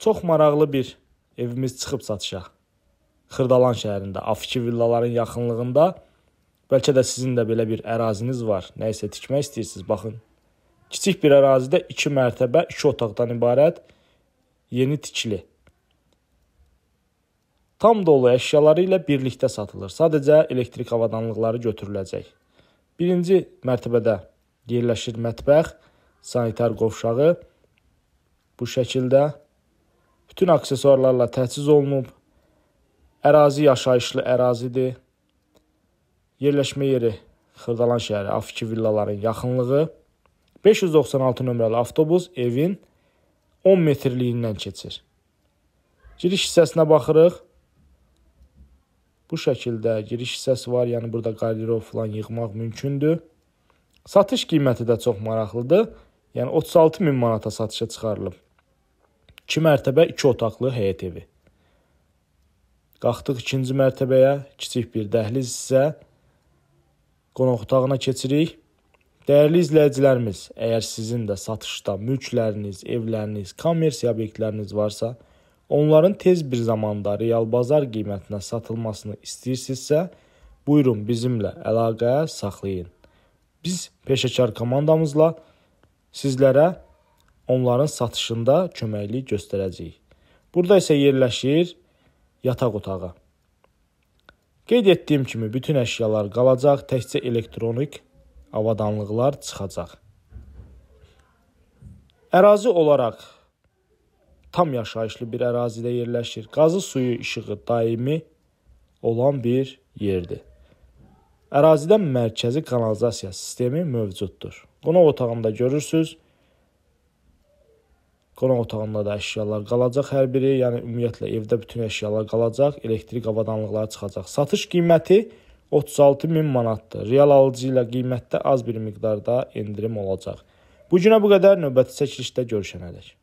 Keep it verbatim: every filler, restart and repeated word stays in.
Çox maraqlı bir evimiz çıxıb satışa. Xırdalan şəhərində, A F K villaların yaxınlığında. Bəlkə də sizin də belə bir əraziniz var. Nəysə tikmək istəyirsiniz, baxın. Kiçik bir ərazidə iki mərtəbə, iki otaqdan ibarət yeni tikili. Tam dolu əşyaları ilə birlikdə satılır. Sadəcə elektrik avadanlıqları götürüləcək. Birinci mərtəbədə yerləşir mətbəx, sanitar qovşağı. Bu şəkildə bütün aksesuarlarla təchiz olunub. Ərazi yaşayışlı ərazidir. Yerləşmə yeri Xırdalan şəhəri, A F K villaların yaxınlığı. beş yüz doxsan altı nömrəli avtobus evin on metrliyindən keçir. Giriş hissəsinə baxırıq. Bu şəkildə giriş hissəsi var, yəni burada qarderov falan yığmaq mümkündür. Satış qiyməti də çox maraqlıdır. Yəni otuz altı min manata satışa çıxarılıb. iki mərtəbə, iki otaqlı həyət evi. Qalxdıq ikinci mərtəbəyə, kiçik bir dəhliz isə qonaq otağına keçirik. Dəyərli izləyicilərimiz, əgər sizin də satışda mülkləriniz, evləriniz, kommersiya obyektləriniz varsa, onların tez bir zamanda real bazar qiymətinə satılmasını istəyirsinizsə, buyurun bizimlə əlaqə saxlayın. Biz peşəkar komandamızla sizlərə onların satışında köməklik göstərəcəyik. Burada isə yerləşir yataq otağı. Qeyd etdiyim kimi bütün əşyalar qalacaq, təkcə elektronik avadanlıqlar çıxacaq. Ərazi olaraq tam yaşayışlı bir ərazidə yerləşir. Qazı, suyu, işığı daimi olan bir yerdir. Ərazidə mərkəzi kanalizasiya sistemi mövcuddur. Qonaq otağında görürsünüz. Qonaq otağında da əşyalar qalacaq hər biri, yəni ümumiyyətlə evdə bütün əşyalar qalacaq, elektrik avadanlıqları çıxacaq. Satış qiyməti otuz altı min manatdır. Real alıcı ilə qiymətdə az bir miqdarda endirim olacaq. Bu günə bu qədər, növbəti çəkilişdə görüşənədək.